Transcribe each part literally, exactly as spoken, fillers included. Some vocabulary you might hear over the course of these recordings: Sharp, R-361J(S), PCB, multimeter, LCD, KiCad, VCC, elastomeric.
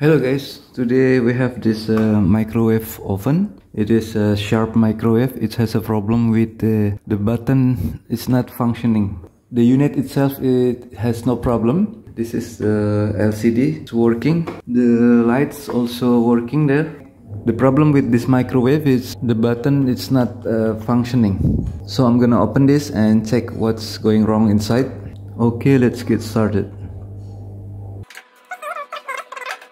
Hello guys, today we have this uh, microwave oven. It is a Sharp microwave. It has a problem with uh, the button is not functioning. The unit itself, it has no problem. This is the L C D, it's working. The lights also working there. The problem with this microwave is the button, it's not uh, functioning. So I'm gonna open this and check what's going wrong inside. Okay, let's get started.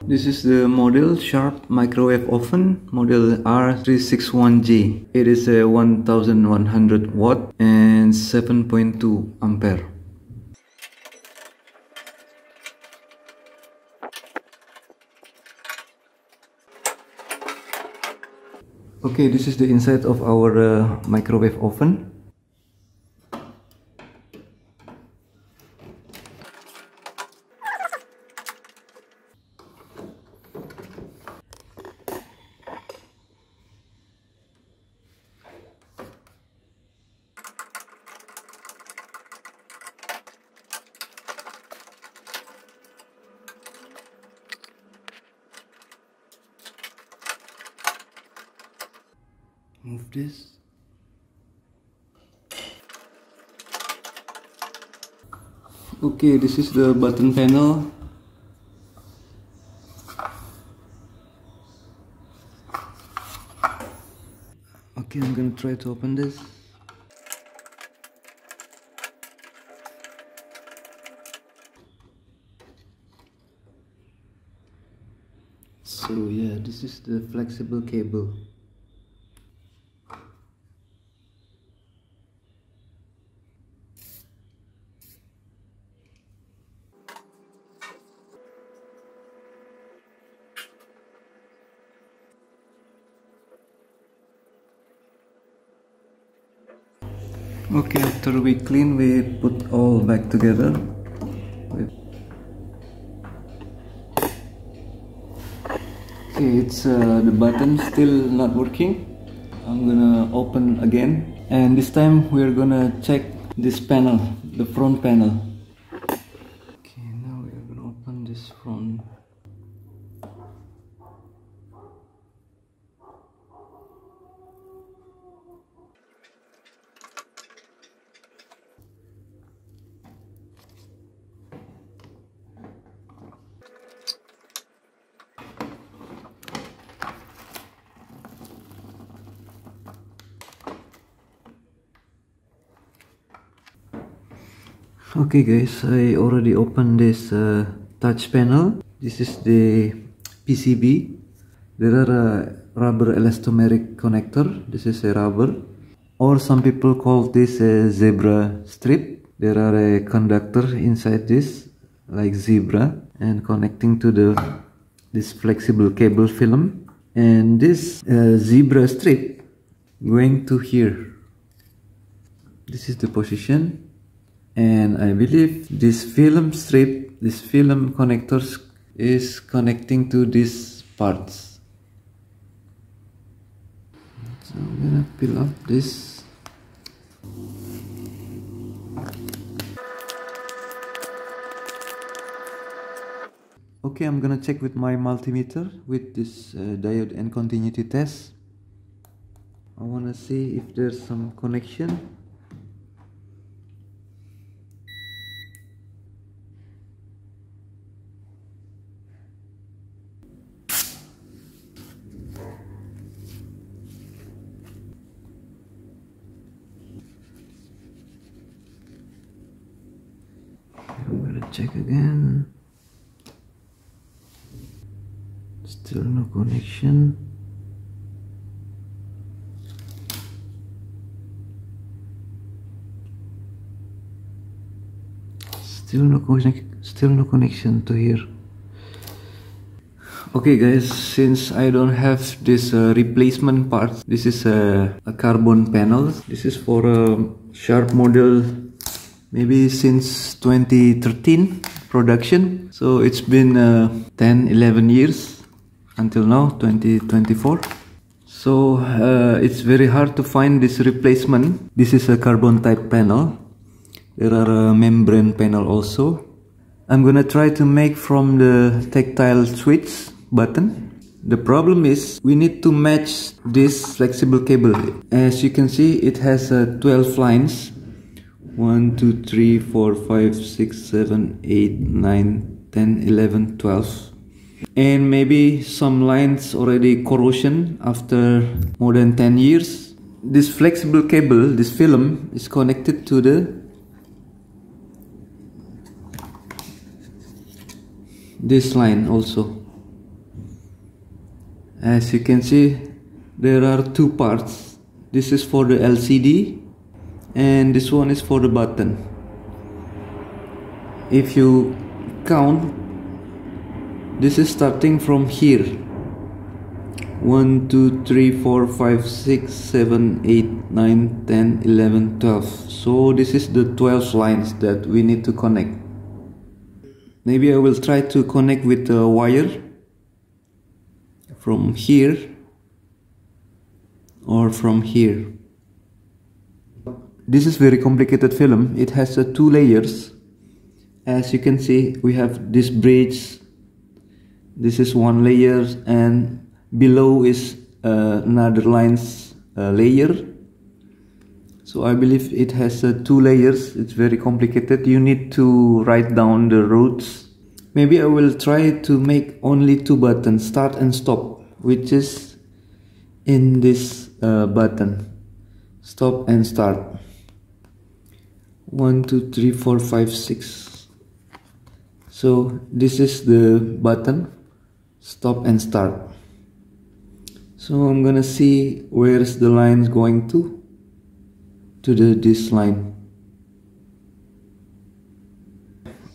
This is the model Sharp microwave oven, model R three six one J. It is a one thousand one hundred watt and seven point two ampere. Okay, this is the inside of our uh, microwave oven. Move this. Okay, this is the button panel. Okay, I'm gonna try to open this. So yeah, this is the flexible cable. Okay, after we clean, we put all back together. Okay, it's uh, the button still not working. I'm gonna open again, and this time we're gonna check this panel, the front panel. Okay, now we're gonna open this front. Okay guys, I already opened this uh, touch panel. This is the P C B. There are a rubber elastomeric connector. This is a rubber, or some people call this a zebra strip. There are a conductor inside this, like zebra, and connecting to the this flexible cable film. And this uh, zebra strip going to here. This is the position. And I believe this film strip, this film connectors is connecting to these parts. So I'm gonna peel off this. Okay, I'm gonna check with my multimeter with this uh, diode and continuity test. I wanna see if there's some connection. Check again. Still no connection. Still no connection. Still no connection to here. Okay guys, since I don't have this uh, replacement parts, this is a, a carbon panel. This is for a Sharp model. Maybe since twenty thirteen production, so it's been uh, ten eleven years until now, twenty twenty-four. So uh, it's very hard to find this replacement. This is a carbon type panel. There are a membrane panel also. I'm gonna try to make from the tactile switch. button. The problem is we need to match this flexible cable. As you can see, it has uh, twelve lines. one, two, three, four, five, six, seven, eight, nine, ten, eleven, twelve. And maybe some lines already corrosion after more than ten years. This flexible cable, this film, is connected to the this line also. As you can see, there are two parts. This is for the L C D and this one is for the button. If you count, this is starting from here. one, two, three, four, five, six, seven, eight, nine, ten, eleven, twelve. So this is the twelve lines that we need to connect. Maybe I will try to connect with a wire from here or from here. This is very complicated film. It has uh, two layers. As you can see, we have this bridge. This is one layer, and below is uh, another lines uh, layer. So I believe it has uh, two layers. It's very complicated. You need to write down the routes. Maybe I will try to make only two buttons, start and stop, which is in this uh, button, stop and start. one, two, three, four, five, six. So this is the button, stop and start. So I'm gonna see where is the lines going to, to the, this line.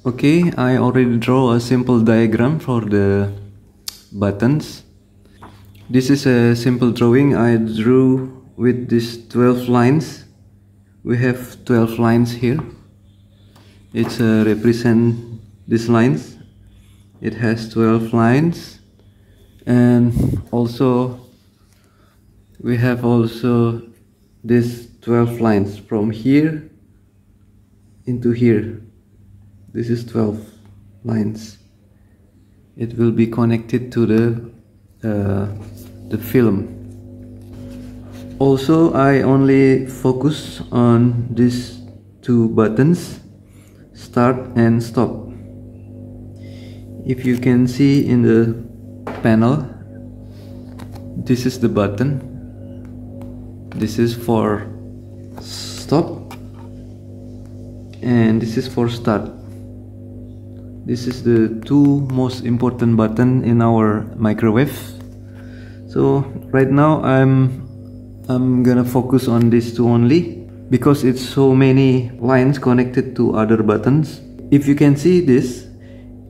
Okay, I already draw a simple diagram for the buttons. This is a simple drawing I drew with these twelve lines. We have twelve lines here. It's uh, represent these lines. It has twelve lines, and also we have also this twelve lines from here into here. This is twelve lines. It will be connected to the uh, the film. Also, I only focus on these two buttons, start and stop. If you can see in the panel, this is the button. This is for stop and this is for start. This is the two most important button in our microwave. So right now I'm I'm gonna focus on these two only because it's so many lines connected to other buttons. If you can see this,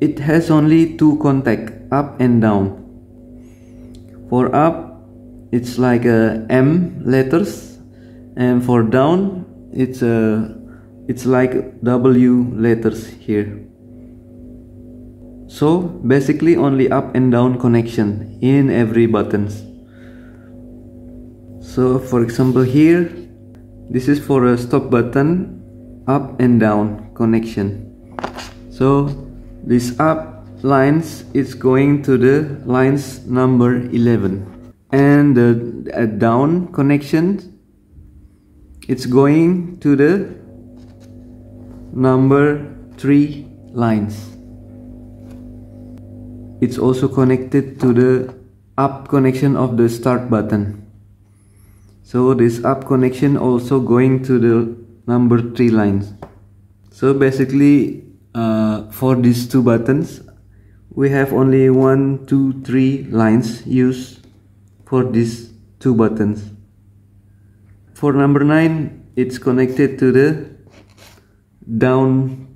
it has only two contacts, up and down. For up, it's like a M letters, and for down, it's a it's like W letters here. So basically only up and down connection in every buttons. So for example here, this is for a stop button, up and down connection. So this up lines is going to the lines number eleven, and the uh, down connection, it's going to the number three lines. It's also connected to the up connection of the start button. So this up connection also going to the number three lines. So basically uh, for these two buttons, we have only one, two, three lines used for these two buttons. For number nine, it's connected to the down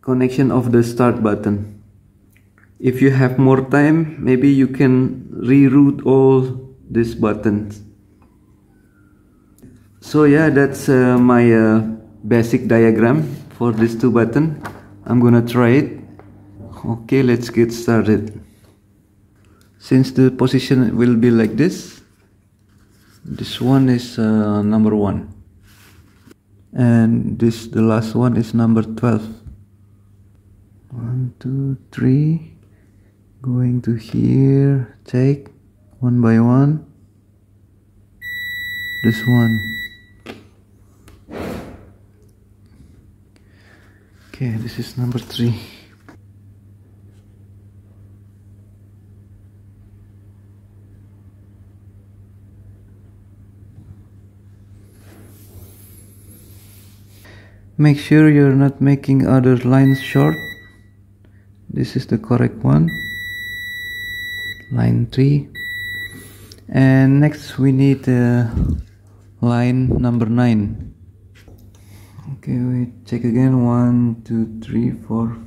connection of the start button. If you have more time, maybe you can reroute all these buttons. So yeah, that's uh, my uh, basic diagram for these two buttons. I'm gonna try it. Okay, let's get started. Since the position will be like this, this one is uh, number one. And this, the last one is number twelve. One, two, three. going to here, take one by one, this one. Okay, this is number three. Make sure you're not making other lines short. This is the correct one, line three. And next we need uh, line number nine. Okay, we check again. One two three four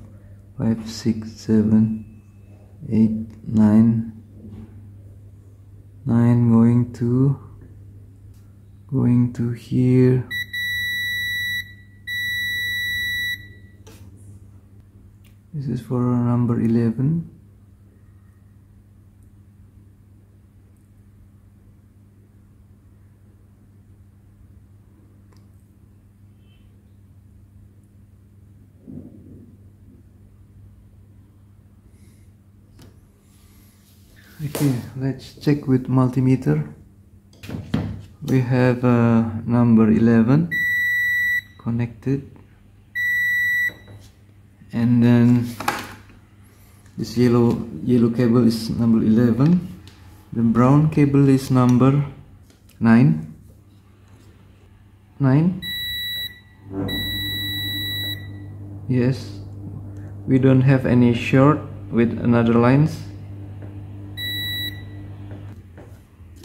five six seven eight nine. Nine going to going to here. This is for number eleven. Okay, let's check with multimeter. We have uh, number eleven connected. And then this yellow yellow cable is number eleven. The brown cable is number nine. Nine. Yes. We don't have any short with another lines.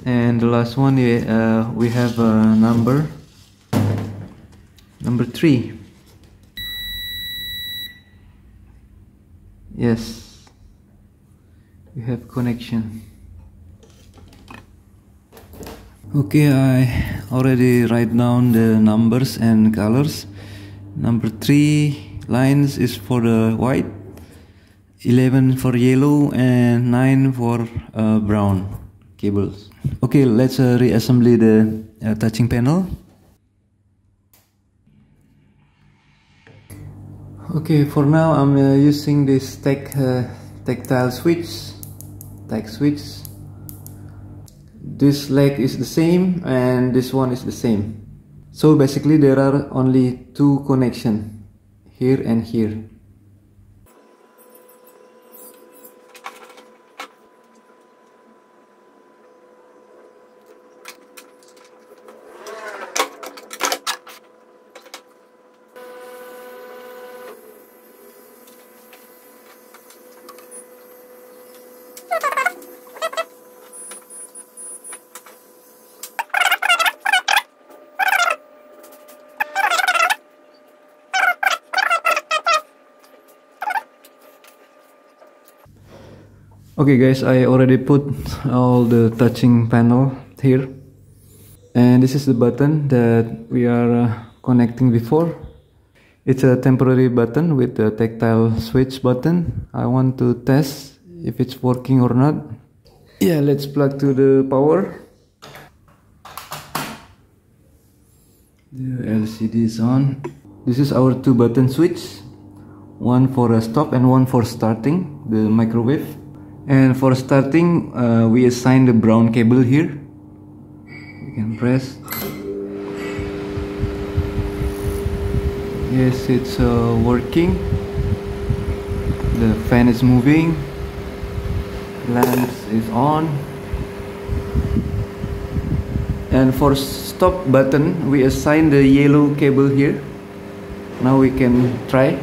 And the last one, uh, we have a number number three. Yes, we have connection. Okay, I already write down the numbers and colors. Number three lines is for the white, eleven for yellow, and nine for uh, brown cables. Okay, let's uh, reassemble the uh, touching panel. Okay, for now I'm uh, using this tac, uh, tactile switch, tac switch. This leg is the same and this one is the same. So basically there are only two connections, here and here. Okay guys, I already put all the touching panel here, and this is the button that we are uh, connecting before. It's a temporary button with a tactile switch button. I want to test if it's working or not. Yeah, let's plug to the power. The L C D is on. This is our two button switch, one for a stop and one for starting the microwave. And for starting, uh, we assign the brown cable here. You can press. Yes, it's uh, working. The fan is moving. Lamps is on. And for stop button, we assign the yellow cable here. Now we can try.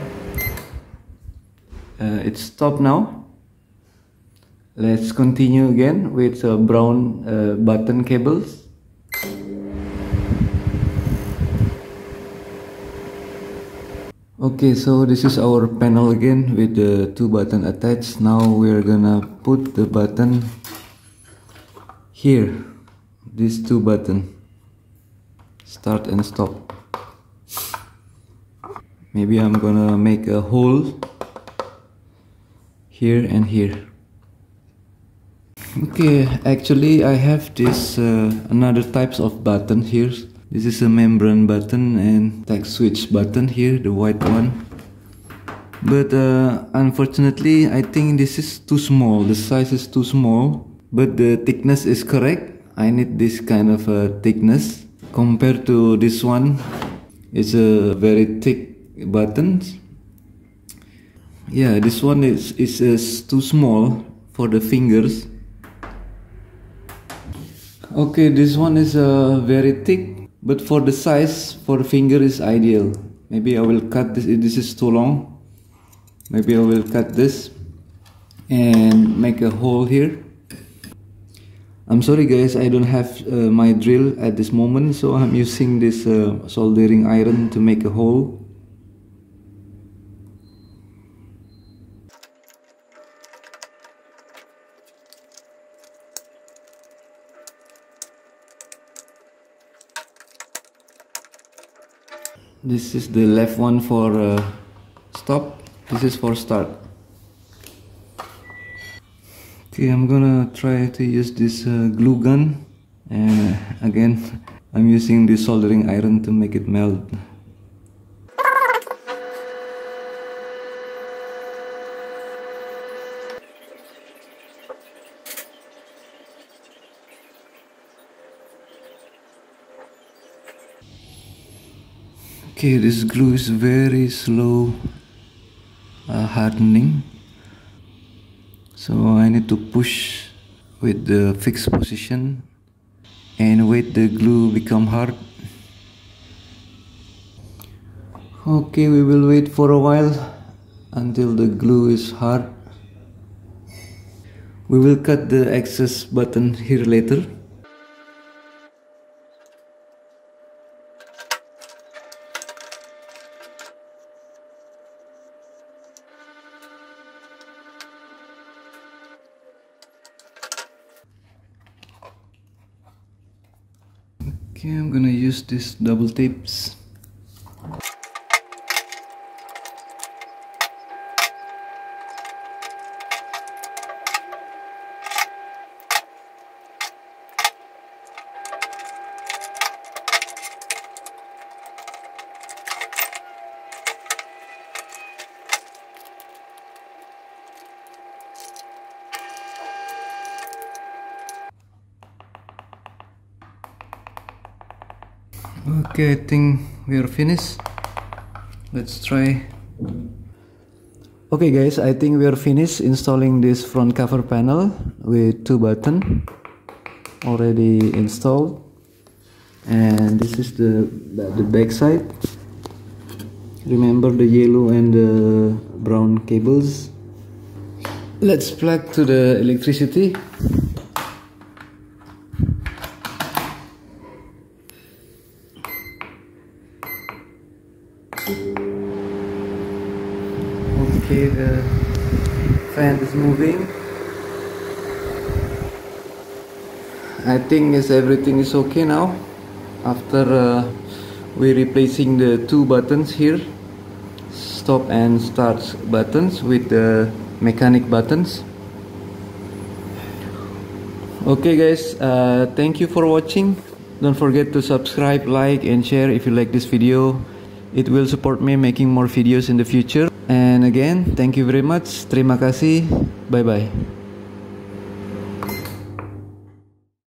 Uh, it's stopped now. Let's continue again with uh, brown uh, button cables. Okay, so this is our panel again with the two button attached. Now we're gonna put the button here. These two button, start and stop. Maybe I'm gonna make a hole here and here. Okay, actually I have this uh, another types of button here. This is a membrane button and tack switch button here, the white one. but uh, unfortunately I think this is too small, the size is too small, but the thickness is correct. I need this kind of uh, thickness compared to this one. It's a very thick buttons. Yeah, this one is, is, is too small for the fingers. Okay, this one is uh, very thick, but for the size, for the finger is ideal. Maybe I will cut this, if this is too long. Maybe I will cut this and make a hole here. I'm sorry guys, I don't have uh, my drill at this moment, so I'm using this uh, soldering iron to make a hole. This is the left one for uh, stop, this is for start. Okay, I'm gonna try to use this uh, glue gun, and uh, again I'm using the soldering iron to make it melt. Okay, this glue is very slow uh, hardening, so I need to push with the fixed position and wait the glue become hard. Okay, we will wait for a while until the glue is hard. We will cut the excess button here later. Okay, I'm gonna use these double tapes. Okay, I think we are finished. Let's try. Okay guys, I think we are finished installing this front cover panel with two buttons already installed, and this is the, the back side. Remember the yellow and the brown cables. Let's plug to the electricity. Okay, the fan is moving. I think is everything is okay now. After uh, we replacing the two buttons here, stop and start buttons with the mechanic buttons. Okay guys, uh, thank you for watching. Don't forget to subscribe, like and share if you like this video. It will support me making more videos in the future. And again, thank you very much. Terima kasih. Bye-bye.